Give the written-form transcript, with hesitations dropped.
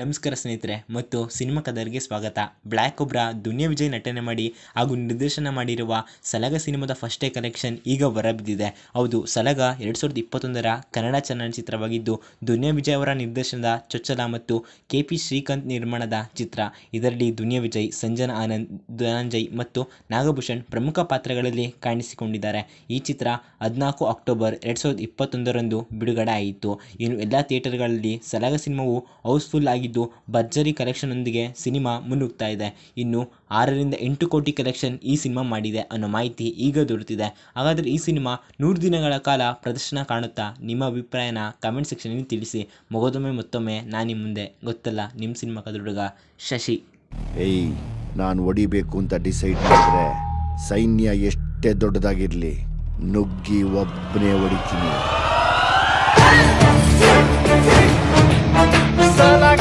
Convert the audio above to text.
ನಮಸ್ಕಾರ ಸ್ನೇಹಿತರೆ ಮತ್ತು ಸಿನಿಮಾ ಕದರ್ಗೆ ಸ್ವಾಗತ. ಬ್ಲ್ಯಾಕ್ ಕೋಬ್ರಾ ದುನಿಯಾ ವಿಜಯ್ ನಟನೆ ಮಾಡಿ ಹಾಗೂ ನಿರ್ದೇಶನ ಮಾಡಿರುವ ಸಲಾಗ ಸಿನಿಮಾದ ಫಸ್ಟ್ ಡೇ ಕಲೆಕ್ಷನ್ ಈಗ ಹೊರಬಿದ್ದಿದೆ. ಹೌದು, ಸಲಾಗ 2021 ಕನ್ನಡ ಚಲನಚಿತ್ರವಾಗಿದ್ದು ದುನಿಯಾ ವಿಜಯ್ ಅವರ ನಿರ್ದೇಶನದ ಚೊಚ್ಚಲ ಮತ್ತು KP ಶ್ರೀಕಾಂತ್ ನಿರ್ಮಾಣದ ಚಿತ್ರ. ಇದರಲ್ಲಿ ದುನಿಯಾ ವಿಜಯ್, ಸಂಜನಾ ಆನಂದ್, ಧನಂಜಯ್ ಮತ್ತು ನಾಗಭೂಷಣ್ ಪ್ರಮುಖ ಪಾತ್ರಗಳಲ್ಲಿ ಕಾಣಿಸಿಕೊಂಡಿದ್ದಾರೆ. ಈ ಚಿತ್ರ 14 ಅಕ್ಟೋಬರ್ 2021 ಬಿಡುಗಡೆ ಆಯಿತು. ಇನ್ನು ಎಲ್ಲ ಥಿಯೇಟರ್ಗಳಲ್ಲಿ ಸಲಾಗ ಸಿನಿಮಾವು ಹೌಸ್ಫುಲ್ ಆಗಿದೆ. ಭರ್ಜರಿ ಕಲೆಕ್ಷನ್ ಒಂದಿಗೆ ಸಿನಿಮಾ ಮುನ್ನುಗ್ತಾ ಇದೆ. ಇನ್ನು 6 ರಿಂದ 8 ಕೋಟಿ ಕಲೆಕ್ಷನ್ ಈ ಸಿನಿಮಾ ಮಾಡಿದೆ ಅನ್ನೋ ಮಾಹಿತಿ ಈಗ ದೊರೆತಿದೆ. ಹಾಗಾದರೆ ಈ ಸಿನಿಮಾ 100 ದಿನಗಳ ಕಾಲ ಪ್ರದರ್ಶನ ಕಾಣುತ್ತಾ? ನಿಮ್ಮ ಅಭಿಪ್ರಾಯನ ಕಮೆಂಟ್ ಸೆಕ್ಷನಲ್ಲಿ ತಿಳಿಸಿ. ಮತ್ತೊಮ್ಮೆ ನಾನು ನಿಮ್ಮ ಮುಂದೆ. ಗೊತ್ತಲ್ಲ, ನಿಮ್ಮ ಸಿನಿಮಾ ಕದ ಹುಡುಗ ಶಶಿ. ಏಯ್, ನಾನು ಹೊಡಿಬೇಕು ಅಂತ ಡಿಸೈಡ್ ಮಾಡಿದ್ರೆ ಸೈನ್ಯ ಎಷ್ಟೇ ದೊಡ್ಡದಾಗಿರಲಿ ನುಗ್ಗಿ ಒಬ್ಬನೇ ಹೊಡಿತೀನಿ.